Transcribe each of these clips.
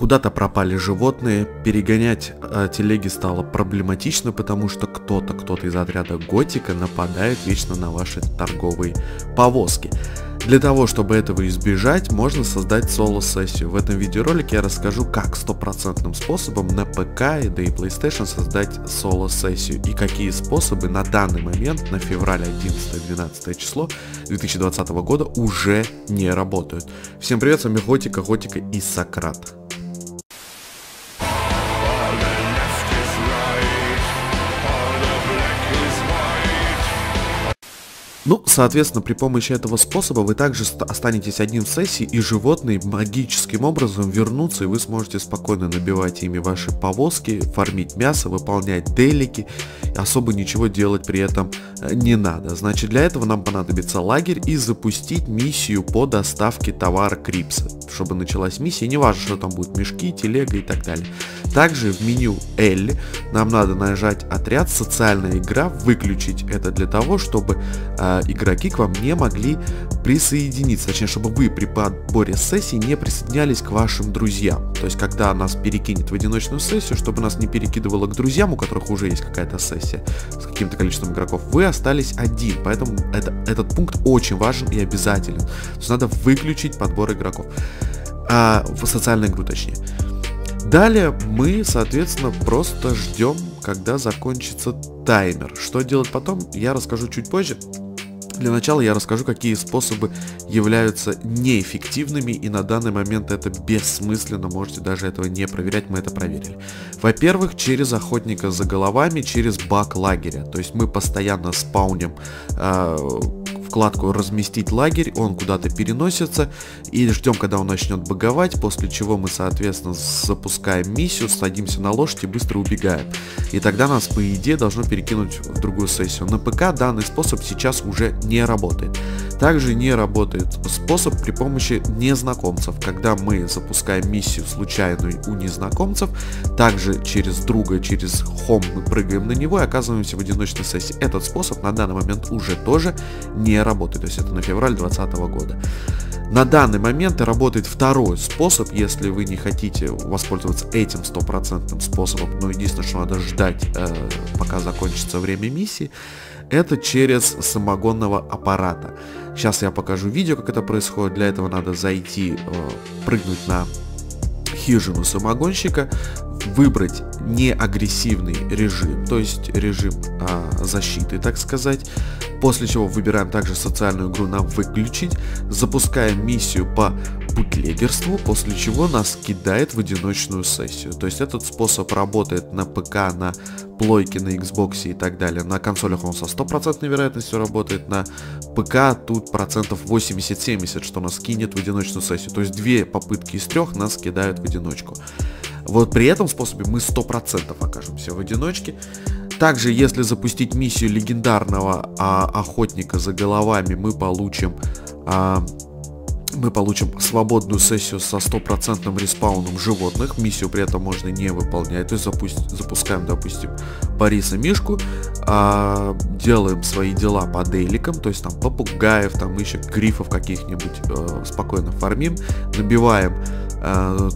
Куда-то пропали животные, перегонять телеги стало проблематично, потому что кто-то из отряда Готика нападает вечно на ваши торговые повозки. Для того, чтобы этого избежать, можно создать соло-сессию. В этом видеоролике я расскажу, как стопроцентным способом на ПК, да и PlayStation создать соло-сессию. И какие способы на данный момент, на февраль 11-12 число 2020 года, уже не работают. Всем привет, с вами Готика, Готика и Сократ. Ну, соответственно, при помощи этого способа вы также останетесь одним в сессии, и животные магическим образом вернутся, и вы сможете спокойно набивать ими ваши повозки, фармить мясо, выполнять делики, особо ничего делать при этом не надо. Значит, для этого нам понадобится лагерь и запустить миссию по доставке товара Крипса, чтобы началась миссия, неважно, что там будет, мешки, телега и так далее. Также в меню L нам надо нажать отряд «Социальная игра», выключить это для того, чтобы игроки к вам не могли присоединиться, точнее, чтобы вы при подборе сессий не присоединялись к вашим друзьям. То есть, когда нас перекинет в одиночную сессию, чтобы нас не перекидывало к друзьям, у которых уже есть какая-то сессия с каким-то количеством игроков, вы остались один. Поэтому этот пункт очень важен и обязателен. То есть, надо выключить подбор игроков, в социальную игру точнее. Далее мы, соответственно, просто ждем, когда закончится таймер. Что делать потом, я расскажу чуть позже. Для начала я расскажу, какие способы являются неэффективными, и на данный момент это бессмысленно, можете даже этого не проверять, мы это проверили. Во-первых, через охотника за головами, через баг лагеря, то есть мы постоянно спауним вкладку «Разместить лагерь», он куда-то переносится, и ждем, когда он начнет баговать, после чего мы, соответственно, запускаем миссию, садимся на лошадь и быстро убегаем. И тогда нас, по идее, должно перекинуть в другую сессию. На ПК данный способ сейчас уже не работает. Также не работает способ при помощи незнакомцев, когда мы запускаем миссию случайную у незнакомцев, также через друга, через хом мы прыгаем на него и оказываемся в одиночной сессии. Этот способ на данный момент уже тоже не работает, то есть это на февраль 2020 года. На данный момент работает второй способ, если вы не хотите воспользоваться этим стопроцентным способом, но единственное, что надо ждать, пока закончится время миссии, это через самогонного аппарата. Сейчас я покажу видео, как это происходит. Для этого надо зайти, прыгнуть на хижину самогонщика, выбрать неагрессивный режим, то есть режим защиты, так сказать. После чего выбираем также социальную игру на «выключить», запускаем миссию по бутлегерству, после чего нас кидает в одиночную сессию. То есть этот способ работает на ПК, на плойке, на Xbox и так далее. На консолях он со 100% вероятностью работает, на ПК тут процентов 80-70, что нас кинет в одиночную сессию. То есть 2 попытки из 3 нас кидают в одиночку. Вот при этом способе мы 100% окажемся в одиночке. Также, если запустить миссию легендарного охотника за головами, мы получим свободную сессию со 100% респауном животных. Миссию при этом можно не выполнять. То есть запускаем, допустим, Бориса Мишку, делаем свои дела по деликам, то есть там попугаев, там еще грифов каких-нибудь спокойно фармим, набиваем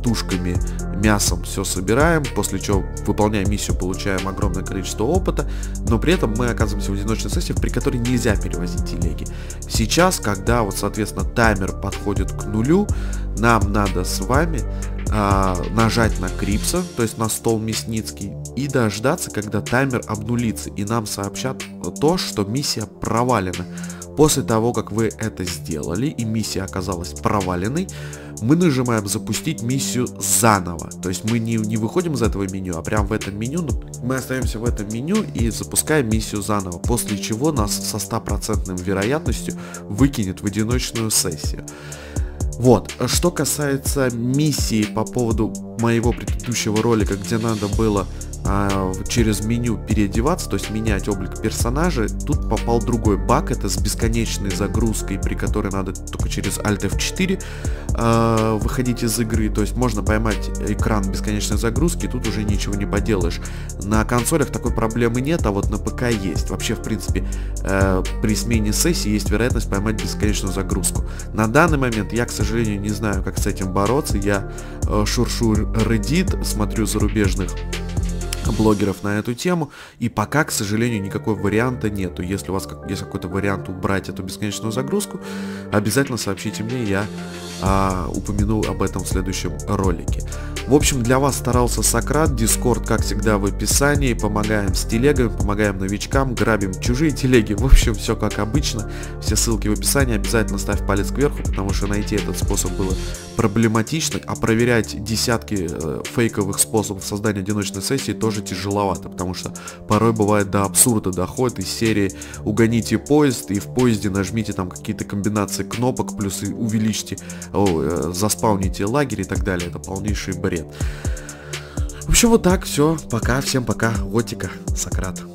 тушками, мясом все собираем, после чего, выполняя миссию, получаем огромное количество опыта, но при этом мы оказываемся в одиночной сессии, при которой нельзя перевозить телеги. Сейчас, когда вот, соответственно, таймер подходит к нулю, нам надо с вами нажать на Крипса, то есть на стол Мясницкий, и дождаться, когда таймер обнулится, и нам сообщат то, что миссия провалена. После того, как вы это сделали и миссия оказалась проваленной, мы нажимаем «Запустить миссию заново». То есть мы не выходим из этого меню, а прям в этом меню, мы остаемся в этом меню и запускаем миссию заново, после чего нас со 100% вероятностью выкинет в одиночную сессию. Вот, что касается миссии по поводу моего предыдущего ролика, где надо было через меню переодеваться, то есть менять облик персонажа. Тут попал другой баг, это с бесконечной загрузкой, при которой надо только через Alt F4 выходить из игры. То есть можно поймать экран бесконечной загрузки, тут уже ничего не поделаешь. На консолях такой проблемы нет, а вот на ПК есть. Вообще, в принципе, при смене сессии есть вероятность поймать бесконечную загрузку. На данный момент я, к сожалению, не знаю, как с этим бороться. Я шуршу Reddit, смотрю зарубежных блогеров на эту тему, и пока, к сожалению, никакого варианта нету. Если у вас есть какой-то вариант убрать эту бесконечную загрузку, обязательно сообщите мне, я упомяну об этом в следующем ролике. В общем, для вас старался Сократ. Discord, как всегда, в описании. Помогаем с телегами, помогаем новичкам, грабим чужие телеги. В общем, все как обычно. Все ссылки в описании. Обязательно ставь палец кверху, потому что найти этот способ было проблематично, а проверять десятки фейковых способов создания одиночной сессии тоже тяжеловато, потому что порой бывает до абсурда доходит из серии «Угоните поезд» и в поезде нажмите там какие-то комбинации кнопок, плюс увеличьте, заспауните лагерь и так далее. Это полнейший бред. В общем, вот так все. Пока, всем пока. Готика, Сократ.